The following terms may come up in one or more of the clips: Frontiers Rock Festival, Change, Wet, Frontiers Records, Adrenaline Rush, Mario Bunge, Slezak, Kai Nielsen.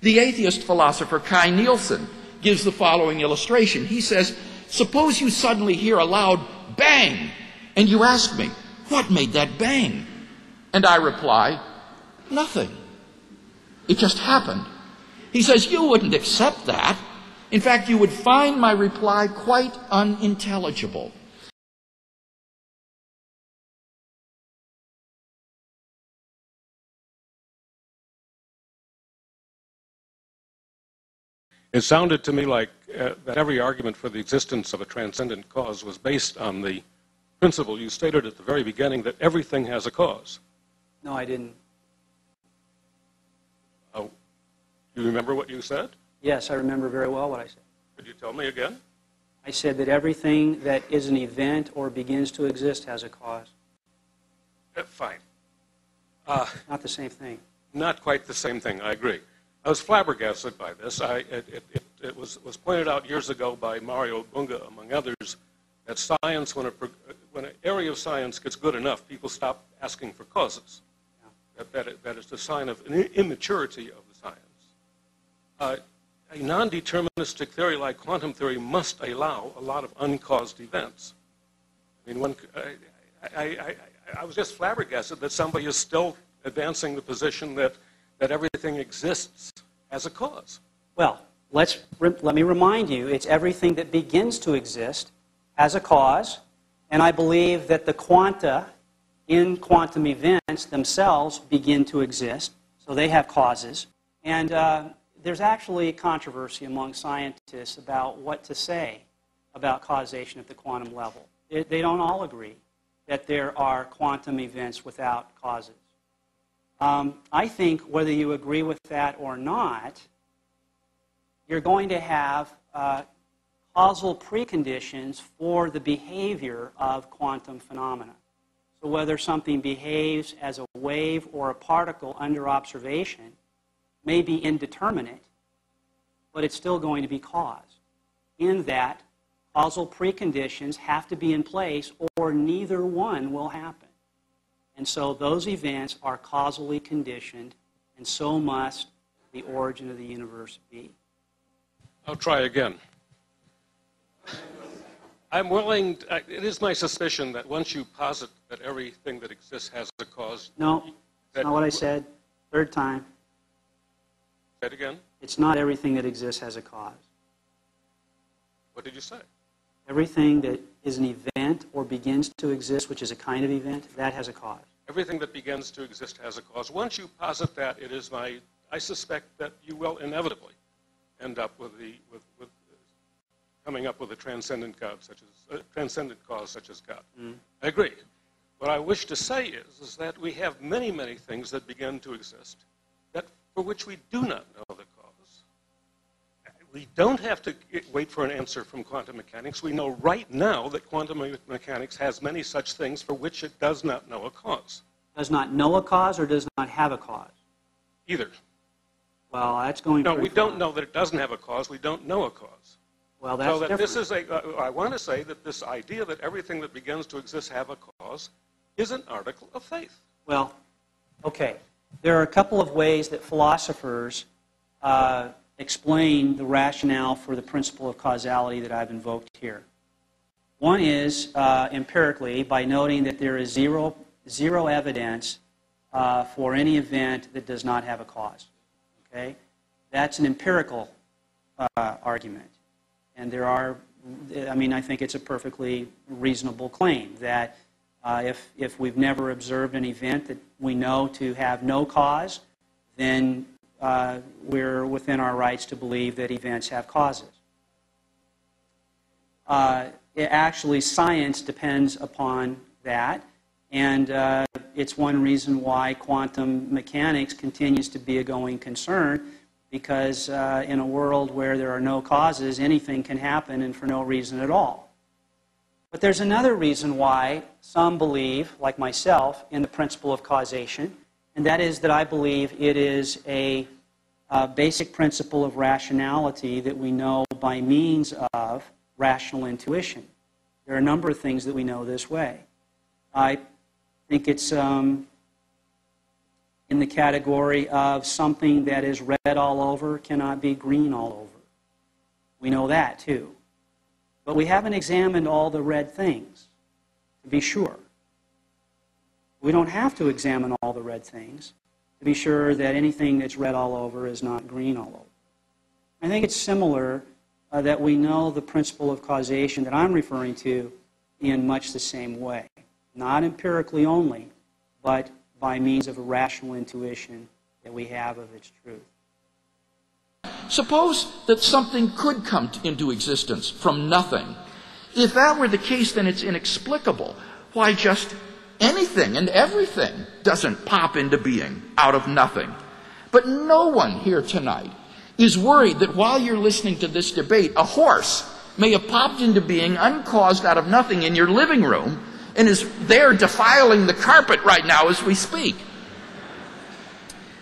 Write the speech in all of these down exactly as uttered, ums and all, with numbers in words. The atheist philosopher Kai Nielsen gives the following illustration. He says, suppose you suddenly hear a loud bang, and you ask me, what made that bang? And I reply, nothing. It just happened. He says, you wouldn't accept that. In fact, you would find my reply quite unintelligible. It sounded to me like uh, that every argument for the existence of a transcendent cause was based on the principle you stated at the very beginning that everything has a cause. No, I didn't. Oh, you remember what you said? Yes, I remember very well what I said. Could you tell me again? I said that everything that is an event or begins to exist has a cause. Uh, fine. Uh, not the same thing. Not quite the same thing, I agree. I was flabbergasted by this. I, it it, it, it was, was pointed out years ago by Mario Bunge, among others, that science, when, a, when an area of science gets good enough, people stop asking for causes. Yeah. That, that, that is the sign of immaturity of the science. Uh, a non-deterministic theory like quantum theory must allow a lot of uncaused events. I mean, one, I, I, I, I was just flabbergasted that somebody is still advancing the position that that everything exists as a cause. Well, let's let me remind you, it's everything that begins to exist as a cause, and I believe that the quanta in quantum events themselves begin to exist, so they have causes. And uh, there's actually controversy among scientists about what to say about causation at the quantum level. It, they don't all agree that there are quantum events without causes. Um, I think whether you agree with that or not, you're going to have uh, causal preconditions for the behavior of quantum phenomena. So whether something behaves as a wave or a particle under observation may be indeterminate, but it's still going to be caused, in that causal preconditions have to be in place or neither one will happen. And so those events are causally conditioned, and so must the origin of the universe be. I'll try again. I'm willing, to, it is my suspicion that once you posit that everything that exists has a cause. No, that's not what I said. Third time. Say it again. It's not everything that exists has a cause. What did you say? Everything that is an event or begins to exist, which is a kind of event, that has a cause. Everything that begins to exist has a cause. Once you posit that, it is my, I suspect that you will inevitably end up with the, with, with uh, coming up with a transcendent God, such as, uh, transcendent cause such as God. Mm. I agree. What I wish to say is, is that we have many, many things that begin to exist that for which we do not know the cause. We don't have to wait for an answer from quantum mechanics. We know right now that quantum me mechanics has many such things for which it does not know a cause. Does not know a cause or does not have a cause? Either. Well, that's going to... No, we far. Don't know that it doesn't have a cause. We don't know a cause. Well, that's so that different. This is a, uh, I want to say that this idea that everything that begins to exist have a cause is an article of faith. Well, okay. There are a couple of ways that philosophers... Uh, explain the rationale for the principle of causality that I've invoked here. One is uh, empirically, by noting that there is zero, zero evidence uh, for any event that does not have a cause. Okay? That's an empirical uh, argument. And there are, I mean, I think it's a perfectly reasonable claim that uh, if, if we've never observed an event that we know to have no cause, then Uh, we're within our rights to believe that events have causes. Uh, it actually, science depends upon that, and uh, it's one reason why quantum mechanics continues to be a going concern, because uh, in a world where there are no causes, anything can happen and for no reason at all. But there's another reason why some believe, like myself, in the principle of causation. And that is that I believe it is a uh, basic principle of rationality that we know by means of rational intuition. There are a number of things that we know this way. I think it's um, in the category of something that is red all over cannot be green all over. We know that too. But we haven't examined all the red things, to be sure. We don't have to examine all the red things to be sure that anything that's red all over is not green all over. I think it's similar uh, that we know the principle of causation that I'm referring to in much the same way. Not empirically only, but by means of a rational intuition that we have of its truth. Suppose that something could come into existence from nothing. If that were the case, then it's inexplicable. Why just anything and everything doesn't pop into being out of nothing. But no one here tonight is worried that while you're listening to this debate, a horse may have popped into being uncaused out of nothing in your living room and is there defiling the carpet right now as we speak.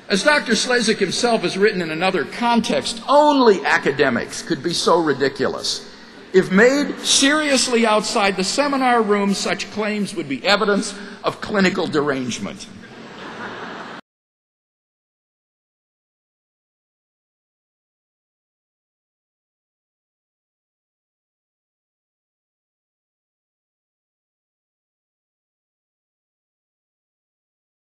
As Doctor Slezak himself has written in another context, only academics could be so ridiculous. If made seriously outside the seminar room, such claims would be evidence of clinical derangement.